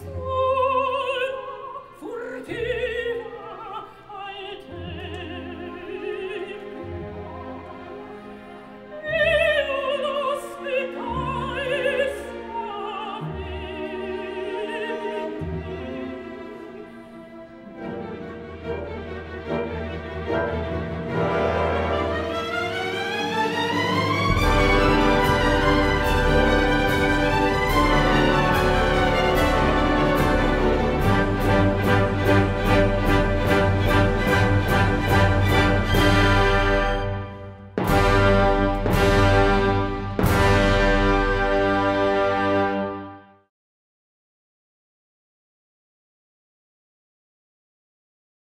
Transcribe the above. Sol! Furti!